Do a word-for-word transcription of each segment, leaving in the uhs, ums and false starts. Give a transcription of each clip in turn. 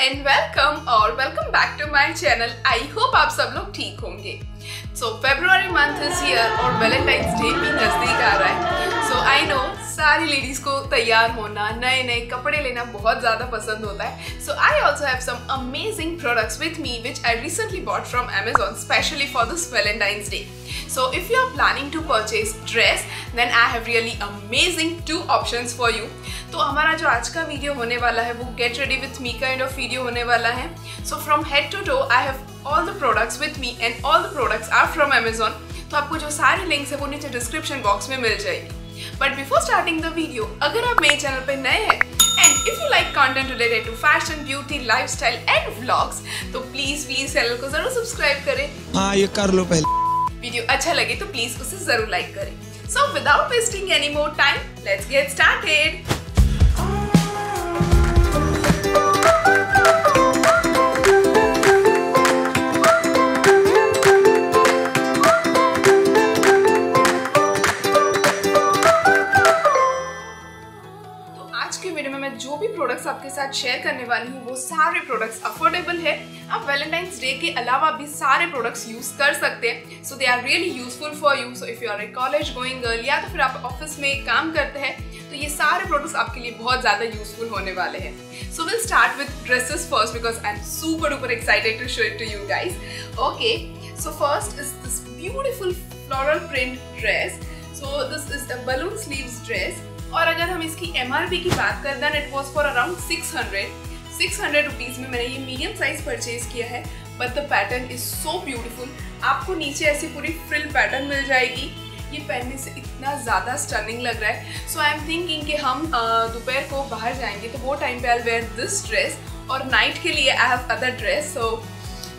and welcome or welcome back to my channel. I hope आप सब लोग ठीक होंगे. So February month is here और Valentine's Day भी नजदीक आ रहा है. So I know सारी ladies को तैयार होना, नए नए कपड़े लेना बहुत ज़्यादा पसंद होता है. So I also have some amazing products with me which I recently bought from Amazon specially for this Valentine's Day. So if you are planning to purchase dress, then I have really amazing two options for you. तो हमारा जो आज का video होने वाला है वो get ready with me kind of video होने वाला है. So from head to toe I have all the products with me and all the products are from Amazon. तो आपको जो सारे लिंक्स है वो नीचे डिस्क्रिप्शन बॉक्स में मिल जाएगी. But before starting the video, अगर आप मेरे चैनल पे नए हैं and if you like content related to fashion, beauty, lifestyle and vlogs, तो प्लीज प्लीज चैनल को जरूर सब्सक्राइब करें. हाँ, ये कर लो पहले. वीडियो अच्छा लगे तो प्लीज उसे जरूर लाइक करें. So without wasting any more time, let's get started. जो भी प्रोडक्ट्स आपके साथ शेयर करने वाली हूँ वो सारे प्रोडक्ट्स अफोर्डेबल है. आप वैलेंटाइंस डे के अलावा भी सारे प्रोडक्ट्स यूज कर सकते हैं. So they are really useful for you. So if you are a college going girl या तो फिर आप ऑफिस में काम करते हैं तो ये सारे प्रोडक्ट्स आपके लिए बहुत ज़्यादा यूजफुल होने वाले हैं. So will start with dresses first because I am super duper excited to show it to you guys. Okay, so first is this beautiful floral print dress. So this is a balloon sleeves dress और अगर हम इसकी MRP की बात करें then it was for around six hundred rupees में मैंने ये मीडियम साइज परचेज किया है. But the pattern is so beautiful. आपको नीचे ऐसी पूरी फ्रिल पैटर्न मिल जाएगी. ये पहनने से इतना ज़्यादा स्टनिंग लग रहा है. सो आई एम थिंकिंग कि हम दोपहर को बाहर जाएंगे तो वो टाइम पे आई वेयर दिस ड्रेस और नाइट के लिए I have other dress. So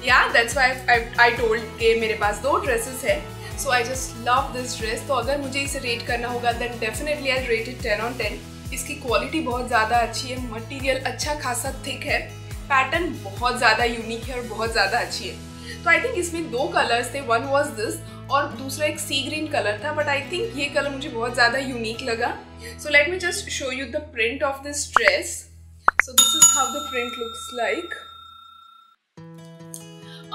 yeah that's Y I told के मेरे पास दो ड्रेसेस है. So I just love this dress. तो अगर मुझे इसे रेट करना होगा then definitely I rate it ten on ten. इसकी क्वालिटी बहुत ज़्यादा अच्छी है, मटेरियल अच्छा खासा थिक है, पैटर्न बहुत ज़्यादा यूनिक है और बहुत ज़्यादा अच्छी है. तो आई थिंक इसमें दो कलर्स थे, वन वाज दिस और दूसरा एक सी ग्रीन कलर था. बट आई थिंक ये कलर मुझे बहुत ज़्यादा यूनिक लगा. So let me just show you the print of this dress. So this is how the print looks like.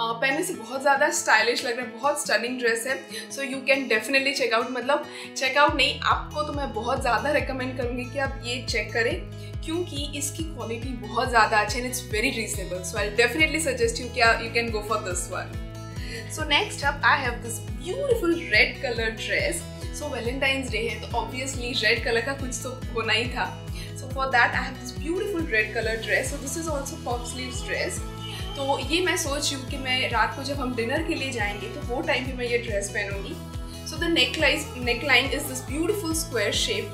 Uh, पहनने से बहुत ज़्यादा स्टाइलिश लग रहा है, बहुत स्टनिंग ड्रेस है. So you can definitely check out, मतलब चेकआउट नहीं, आपको तो मैं बहुत ज़्यादा रिकमेंड करूँगी कि आप ये चेक करें क्योंकि इसकी क्वालिटी बहुत ज़्यादा अच्छी है and it's very reasonable. So I definitely suggest you क्या you can go for this one. So next up I have this beautiful red colour dress. So Valentine's day है तो ऑब्वियसली रेड कलर का कुछ तो होना ही था. So for that I have this beautiful red colour dress. So this is also pop sleeves dress. तो ये मैं सोच रही हूँ कि मैं रात को जब हम डिनर के लिए जाएंगे तो वो टाइम पे मैं ये ड्रेस पहनूंगी. So the neckline neckline is this beautiful square shape.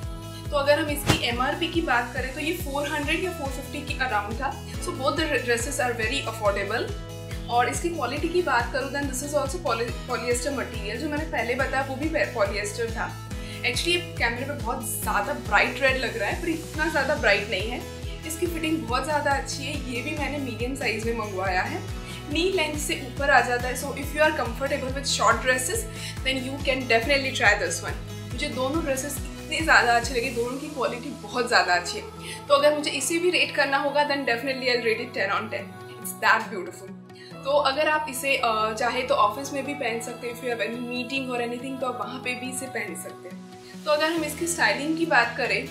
तो अगर हम इसकी एमआरपी की बात करें तो ये फोर हंड्रेड या फोर फिफ्टी के अराउंड था. So both the dresses are very affordable. और इसकी क्वालिटी की बात करूँ then this is also polyester material. जो मैंने पहले बताया वो भी पॉलिएस्टर था. एक्चुअली ये कैमरे पर बहुत ज़्यादा ब्राइट रेड लग रहा है पर इतना ज़्यादा ब्राइट नहीं है. इसकी फिटिंग बहुत ज़्यादा अच्छी है. ये भी मैंने मीडियम साइज़ में मंगवाया है. नी लेंथ से ऊपर आ जाता है. So if you are comfortable with short dresses then you can definitely try this one. मुझे दोनों ड्रेसेस इतने ज़्यादा अच्छे लगे, दोनों की क्वालिटी बहुत ज़्यादा अच्छी है. तो अगर मुझे इसे भी रेट करना होगा then definitely I rate it ten on ten. It's that beautiful. तो अगर आप इसे चाहे तो ऑफिस में भी पहन सकते हैं. If you have any meeting और एनीथिंग तो आप वहाँ पर भी इसे पहन सकते हैं. तो अगर हम इसकी स्टाइलिंग की बात करें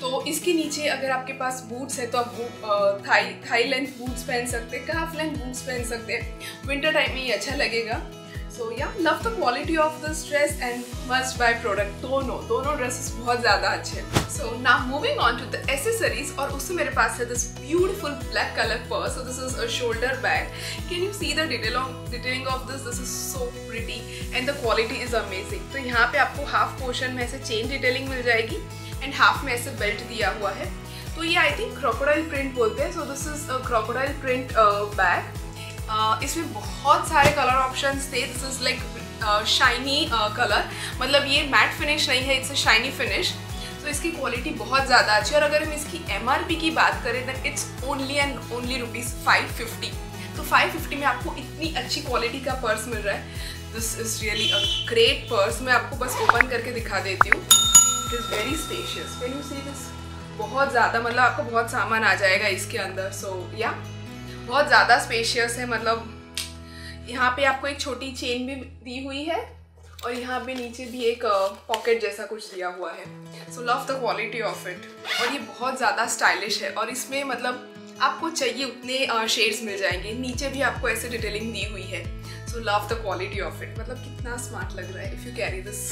तो इसके नीचे अगर आपके पास बूट्स है तो आप boot thigh thigh length boots पहन सकते हैं, हाफ लेंथ बूट्स पहन सकते हैं. विंटर टाइम में ये अच्छा लगेगा. So yeah love the quality of this dress and must buy product. दोनों दोनों ड्रेसेस बहुत ज़्यादा अच्छे हैं. So now moving on to the accessories. और उससे मेरे पास है this beautiful black colour purse. This is a shoulder bag. Can you see the detail detailing of this. This is so pretty and the quality is amazing. तो यहाँ पे आपको half portion में ऐसे चेन डिटेलिंग मिल जाएगी and half में ऐसे belt दिया हुआ है. तो ये आई थिंक क्रोकोडाइल प्रिंट बोलते हैं. So this is a crocodile print bag. इसमें बहुत सारे कलर ऑप्शंस थे. This is like shiny colour, मतलब ये मैट फिनिश नहीं है, इट्स अ शाइनी फिनिश. तो इसकी क्वालिटी बहुत ज़्यादा अच्छी है. और अगर हम इसकी एमआरपी की बात करें then it's only and only rupees five fifty. तो फाइव फिफ्टी में आपको इतनी अच्छी क्वालिटी का पर्स मिल रहा है. This is really a great purse. मैं आपको बस ओपन करके दिखा देती हूँ. It is very spacious. When you see this बहुत ज़्यादा, मतलब आपको बहुत सामान आ जाएगा इसके अंदर। सो या बहुत ज़्यादा स्पेशियस है। मतलब यहाँ पे आपको एक छोटी चेन भी दी हुई है और यहाँ पे नीचे भी एक पॉकेट जैसा कुछ दिया हुआ है। So love the quality of it. और ये बहुत ज़्यादा स्टाइलिश है और इसमें मतलब आपको चाहिए उतने शेड्स मिल जाएंगे। नीचे भी आपको ऐसे डिटेलिंग दी हुई है। So love the quality of it. मतलब कितना स्मार्ट लग रहा है if you carry this.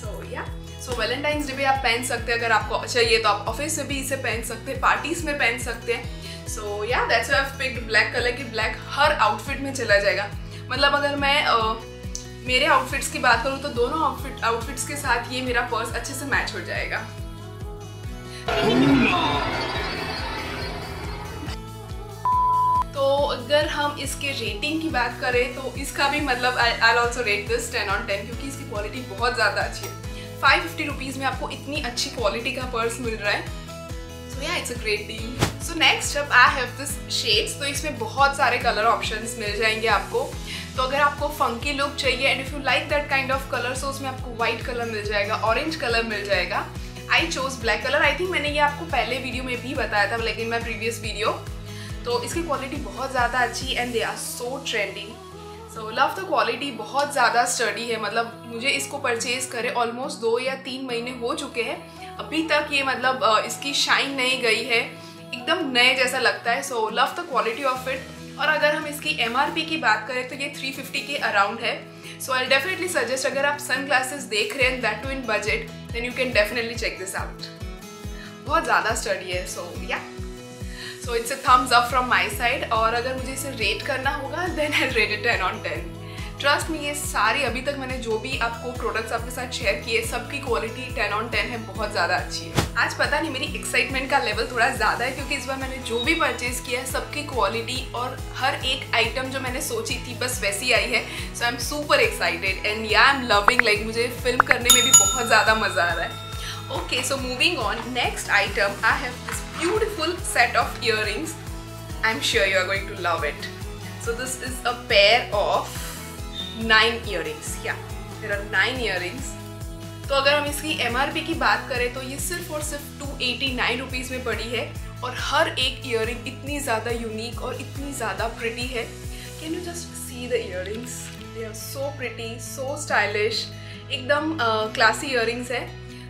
So yeah so Valentine's day पे आप पहन सकते हैं, अगर आपको चाहिए तो आप ऑफिस में भी इसे पहन सकते हैं, पार्टीज में पहन सकते हैं। So yeah that's why I have picked black colour की। ब्लैक हर आउटफिट में चला जाएगा। मतलब अगर मैं uh, मेरे आउटफिट्स की बात करूँ तो दोनों आउटफिट आउटफिट्स के साथ ये मेरा पर्स अच्छे से मैच हो जाएगा। तो अगर हम इसके रेटिंग की बात करें तो इसका भी मतलब I also rate this ten on ten, क्योंकि इसकी क्वालिटी बहुत ज़्यादा अच्छी है। फाइव फिफ्टी रुपीज़ में आपको इतनी अच्छी क्वालिटी का पर्स मिल रहा है। So yeah it's a great deal. So next अब आई हैव दिस शेड्स। तो इसमें बहुत सारे कलर ऑप्शंस मिल जाएंगे आपको। तो अगर आपको फंकी लुक चाहिए and if you like that kind of colour, so उसमें आपको वाइट कलर मिल जाएगा, ऑरेंज कलर मिल जाएगा। I chose black colour. I think मैंने ये आपको पहले वीडियो में भी बताया था, लेकिन माई प्रीवियस वीडियो। तो इसकी क्वालिटी बहुत ज़्यादा अच्छी and they are so trendy. So love the quality. बहुत ज़्यादा स्टडी है। मतलब मुझे इसको परचेज़ करे ऑलमोस्ट दो या तीन महीने हो चुके हैं, अभी तक ये मतलब इसकी शाइन नहीं गई है, एकदम नए जैसा लगता है। So love the quality of it. और अगर हम इसकी एमआरपी की बात करें तो ये थ्री फिफ्टी के अराउंड है। सो आई डेफिनेटली सजेस्ट, अगर आप सन ग्लासेस देख रहे हैं that too in budget, then you can definitely check this out. बहुत ज़्यादा स्टडी है। So yeah so it's a thumbs up from my side. और अगर मुझे इसे रेट करना होगा then I rate it ten on ten. Trust में ये सारे अभी तक मैंने जो भी आपको प्रोडक्ट्स आपके साथ शेयर किए, सबकी क्वालिटी टेन ऑन टेन है, बहुत ज़्यादा अच्छी है। आज पता नहीं मेरी एक्साइटमेंट का लेवल थोड़ा ज़्यादा है, क्योंकि इस बार मैंने जो भी परचेज़ किया है सबकी क्वालिटी और हर एक आइटम जो मैंने सोची थी बस वैसी आई है। So I am super excited and yeah I am loving. Like मुझे फिल्म करने में भी बहुत ज़्यादा मज़ा आ रहा है। Okay so moving on, next item I have this beautiful set of earrings. I'm sure you are going to love it. So this is a pair of nine earrings. Yeah, there are nine earrings. तो अगर हम इसकी M R P की बात करें तो ये सिर्फ और सिर्फ टू एटी नाइन रुपीज़ में पड़ी है और हर एक earring इतनी ज़्यादा unique और इतनी ज़्यादा pretty है. Can you just see the earrings? They are so pretty, so stylish. एकदम uh, classy earrings है।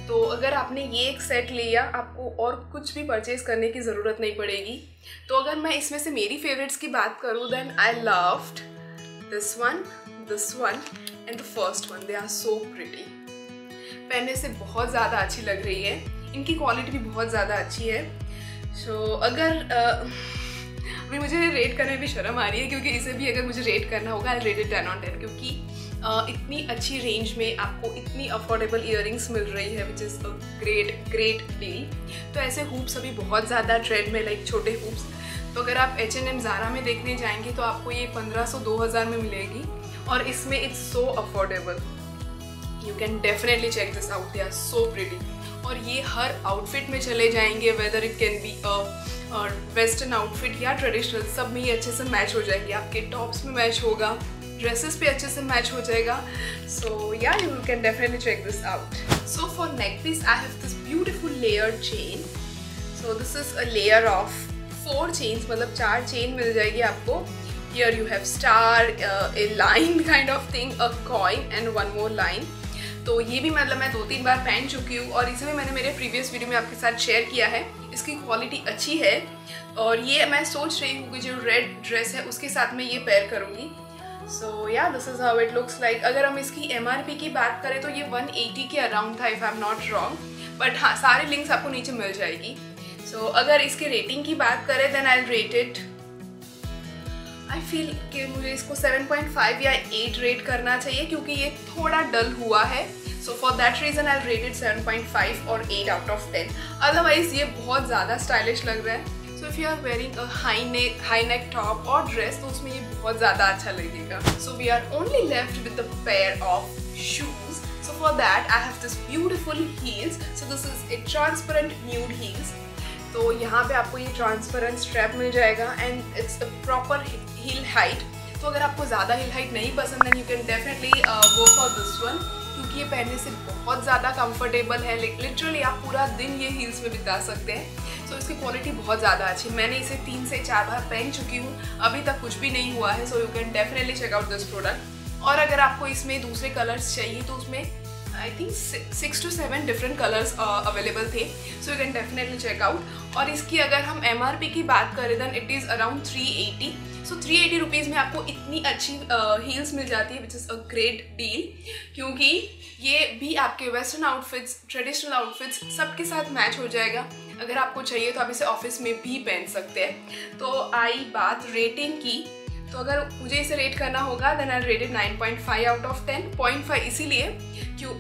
तो अगर आपने ये एक सेट लिया, आपको और कुछ भी परचेज करने की ज़रूरत नहीं पड़ेगी। तो अगर मैं इसमें से मेरी फेवरेट्स की बात करूँ then I loved this one, this one and the first one. They are so pretty. पहनने से बहुत ज़्यादा अच्छी लग रही है। इनकी क्वालिटी भी बहुत ज़्यादा अच्छी है। सो so, अगर अभी मुझे रेट करने में शर्म आ रही है, क्योंकि इसे भी अगर मुझे रेट करना होगा I rate it ten on ten, क्योंकि Uh, इतनी अच्छी रेंज में आपको इतनी अफोर्डेबल इयरिंग्स मिल रही है, which is a great great deal. तो ऐसे हूप्स अभी बहुत ज़्यादा ट्रेंड में, लाइक छोटे हूप्स। तो अगर आप एच एन एम ज़ारा में देखने जाएंगे तो आपको ये पंद्रह सौ दो हज़ार में मिलेगी और इसमें it's so affordable. You can definitely check this out. They are so pretty. और ये हर आउटफिट में चले जाएंगे, whether it can be western outfit या ट्रेडिशनल, सब में ये अच्छे से मैच हो जाएंगे। आपके टॉप्स में मैच होगा, ड्रेसेस पे अच्छे से मैच हो जाएगा। So yeah you can definitely check this out. So for neck piece I have this beautiful layer chain. So this is a layer of four chains, मतलब चार चेन मिल जाएगी आपको। Here you have star, a line kind of thing, a coin and one more line. तो ये भी मतलब मैं दो तीन बार पहन चुकी हूँ और इसे भी मैंने मेरे प्रीवियस वीडियो में आपके साथ शेयर किया है। इसकी क्वालिटी अच्छी है और ये मैं सोच रही हूँ कि जो रेड ड्रेस है उसके साथ मैं ये पेयर करूँगी। So yeah this is how it looks like. अगर हम इसकी एमआरपी की बात करें तो ये वन एटी के अराउंड था, if I am not wrong, but हाँ सारे लिंक्स आपको नीचे मिल जाएगी। सो so, अगर इसके रेटिंग की बात करें then I rate it, I feel कि मुझे इसको सेवन पॉइंट फाइव या एट रेट करना चाहिए, क्योंकि ये थोड़ा डल हुआ है। So for that reason I rate it seven point five और eight out of ten. Otherwise ये बहुत ज़्यादा स्टाइलिश लग रहा है। So if you are wearing a high neck high neck top और ड्रेस तो उसमें ये बहुत ज़्यादा अच्छा लगेगा। So we are only left with a pair of shoes. So for that I have this beautiful heels. So this is a transparent nude heels. तो यहाँ पे आपको ये ट्रांसपेरेंट स्ट्रैप मिल जाएगा and it's a proper heel height. तो अगर आपको ज़्यादा हील हाइट नहीं पसंद है you can definitely go for this one. क्योंकि ये पहनने से बहुत ज़्यादा कंफर्टेबल है। लिटरली आप पूरा दिन ये हील्स में बिता सकते हैं। सो इसकी क्वालिटी बहुत ज़्यादा अच्छी है। मैंने इसे तीन से चार बार पहन चुकी हूँ, अभी तक कुछ भी नहीं हुआ है। So you can definitely check out this product. और अगर आपको इसमें दूसरे कलर्स चाहिए तो उसमें I think six to seven different colours available थे। So you can definitely check out. और इसकी अगर हम एम आर पी की बात करें then it is around three eighty. So three eighty rupees में आपको इतनी अच्छी हील्स uh, मिल जाती है, which is a great deal, क्योंकि ये भी आपके वेस्टर्न आउटफिट्स, ट्रेडिशनल आउटफिट्स सबके साथ मैच हो जाएगा। अगर आपको चाहिए तो आप इसे ऑफिस में भी पहन सकते हैं। तो आई बात रेटिंग की, तो अगर मुझे इसे रेट करना होगा then I rated nine point five out of ten. Point five इसीलिए क्यों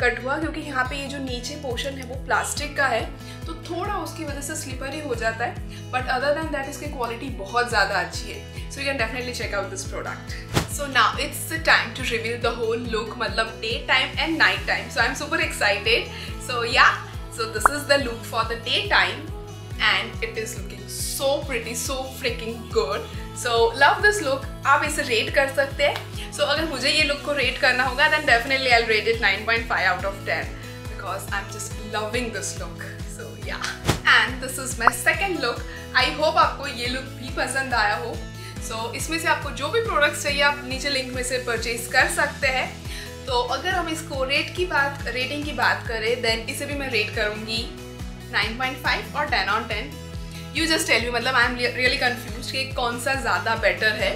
कट हुआ, क्योंकि यहाँ पे ये जो नीचे पोर्शन है वो प्लास्टिक का है, तो थोड़ा उसकी वजह से स्लिपरी हो जाता है। बट अदर दैन दैट इसकी क्वालिटी बहुत ज़्यादा अच्छी है। So you can definitely check out this product. So now it's the time to reveal the whole look, मतलब day time and night time. So I am super excited. So yeah so this is the look for the day time and it is looking so pretty, so freaking good. So love this look. आप इसे rate कर सकते हैं। So अगर मुझे ये look को rate करना होगा then definitely I'll rate it nine point five out of ten because I'm just loving this look. So yeah. And this is my second look. I hope आपको ये look भी पसंद आया हो। So इसमें से आपको जो भी products चाहिए आप नीचे link में से purchase कर सकते हैं। तो अगर हम इसको rate की बात rating की बात करें then इसे भी मैं rate करूँगी नाइन पॉइंट फाइव और ten on ten. You just tell me, मतलब आई एम रियली कन्फ्यूज कि कौन सा ज़्यादा बेटर है।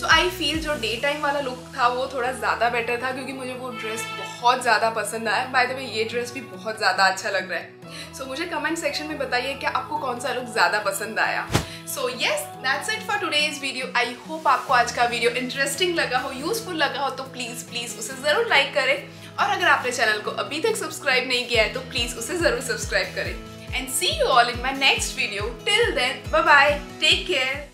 सो आई फील जो डे टाइम वाला लुक था वो थोड़ा ज़्यादा बेटर था, क्योंकि मुझे वो ड्रेस बहुत ज़्यादा पसंद आया। बाय द वे ये ड्रेस भी बहुत ज़्यादा अच्छा लग रहा है। सो so, मुझे कमेंट सेक्शन में बताइए कि आपको कौन सा लुक ज़्यादा पसंद आया। So yes, that's it for today's video. I hope आपको आज का वीडियो इंटरेस्टिंग लगा हो, यूजफुल लगा हो, तो प्लीज़ प्लीज़ उसे ज़रूर लाइक करें। और अगर आपने चैनल को अभी तक सब्सक्राइब नहीं किया है तो प्लीज़ उसे ज़रूर सब्सक्राइब करें। And see you all in my next video. Till then bye bye, take care.